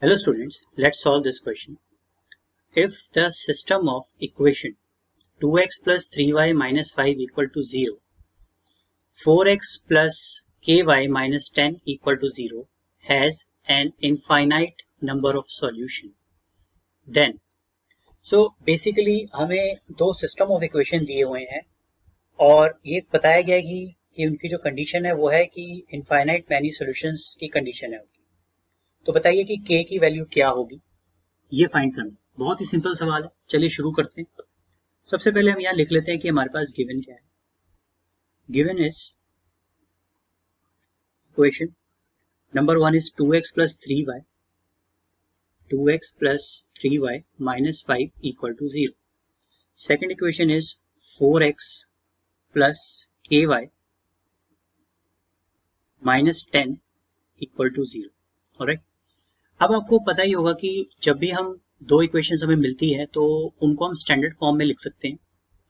Hello students, let's solve this question. If the system of equation 2x plus 3y minus 5 equal to 0, 4x plus ky minus 10 equal to 0 has an infinite number of solution, then so basically हमें दो system of equation दिए हुए हैं और ये बताया गया है कि उनकी जो condition है वो है कि infinite many solutions की condition है। तो बताइए कि k की वैल्यू क्या होगी, ये फाइंड करना बहुत ही सिंपल सवाल है। चलिए शुरू करते हैं। सबसे पहले हम यहाँ लिख लेते हैं कि हमारे पास गिवन क्या है। Given is equation number one is 2x plus 3y minus 5 equal to 0। Second equation is 4x plus ky minus 10 equal to 0। All right, अब आपको पता ही होगा कि जब भी हम दो इक्वेशंस हमें मिलती है तो उनको हम स्टैंडर्ड फॉर्म में लिख सकते हैं।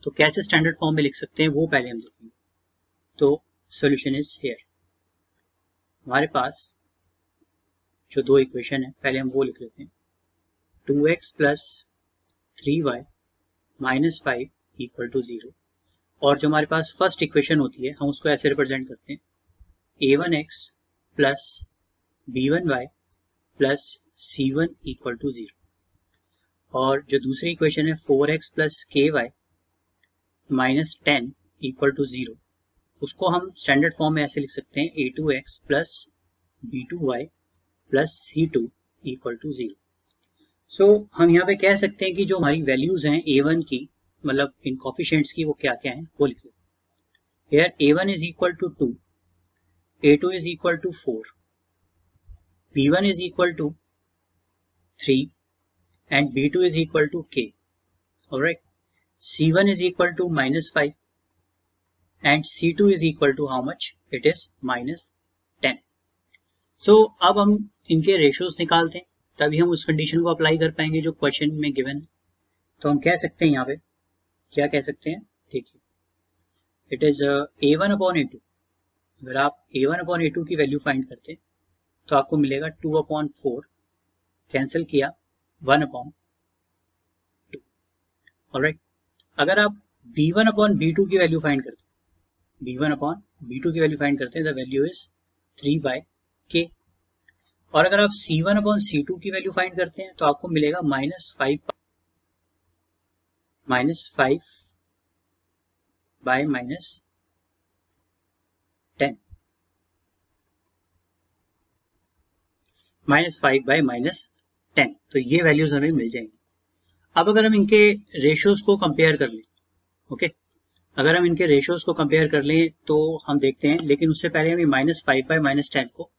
तो कैसे स्टैंडर्ड फॉर्म में लिख सकते हैं वो पहले हम देखेंगे। तो सॉल्यूशन इज हियर। हमारे पास जो दो इक्वेशन है पहले हम वो लिख लेते हैं। 2x plus 3y minus 5 equal to 0 और जो हमारे पास फर्स्ट इक्वेशन होती है हम उसको ऐसे रिप्रेजेंट करते हैं a1x plus b1y plus c1 equal to 0 और जो दूसरी इक्वेशन है 4x plus ky minus 10 equal to 0 उसको हम स्टैंडर्ड फॉर्म में ऐसे लिख सकते हैं a2x plus b2y plus c2 equal to 0। So हम यहाँ पे कह सकते हैं कि जो हमारी वैल्यूज हैं a1 की मतलब इन कोफिशिएंट्स की वो क्या क्या हैं वो लिख लेते हैं। a1 is equal to 2, a2 is equal to 4, b1 is equal to 3 and b2 is equal to k. Alright, c1 is equal to minus 5 and c2 is equal to how much? It is minus 10. So अब हम इनके ratios निकालते हैं तभी हम उस condition को apply कर पाएंगे जो क्वेश्चन में गिवन। तो हम कह सकते हैं यहाँ पे क्या कह सकते हैं, देखिए it is a1 upon a2। अगर आप a1 upon a2 की वैल्यू फाइंड करते हैं तो आपको मिलेगा 2 upon 4, कैंसिल किया 1 upon 2। ऑलराइट, अगर आप b1 upon b2 की वैल्यू फाइंड करते हैं the value is 3 by k और अगर आप c1 upon c2 की वैल्यू फाइंड करते हैं तो आपको मिलेगा -5 by -10। तो ये वैल्यूज हमें मिल जाएंगी। अब अगर हम इनके रेशियोज को कंपेयर कर लें, ओके अगर हम इनके रेशियोज को कंपेयर कर लें तो हम देखते हैं, लेकिन उससे पहले हम -5 by -10 को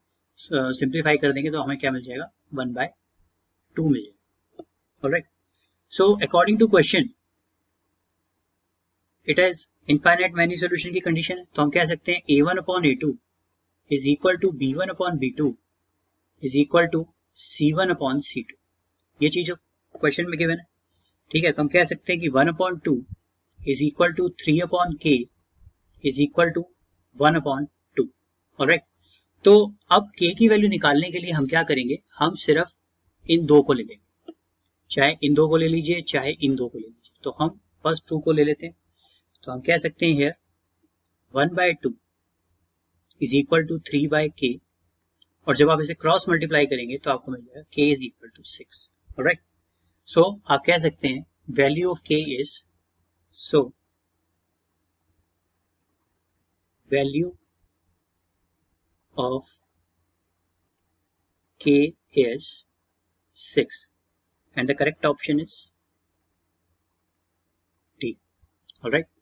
सिंप्लीफाई कर देंगे तो हमें क्या मिल जाएगा 1 by 2 मिल जाएगा। Alright, so according to question it is infinite many solution की कंडीशन है। तो हम कह सकते हैं a1 upon a2 is equal to b1 upon b2 is equal to c1 upon c2। ये चीज क्वेश्चन में गिवन है, ठीक है। तो हम कह सकते हैं कि 1 upon 2 is equal to 3 upon k is equal to 1 upon 2। All right, तो अब k की वैल्यू निकालने के लिए हम क्या करेंगे, हम सिर्फ इन दो को ले लेंगे, चाहे इन दो को ले लीजिए चाहे इन दो को ले लीजिए। तो हम फर्स्ट 2 को ले लेते हैं। तो हम कह सकते हैं here 1 by 2 is equal to 3 by k और जब आप इसे क्रॉस मल्टीप्लाई करेंगे तो आपको मिल जाएगा k is equal to 6। Right, so आप कह सकते हैं value of k is value of k is 6 and the correct option is d। Alright,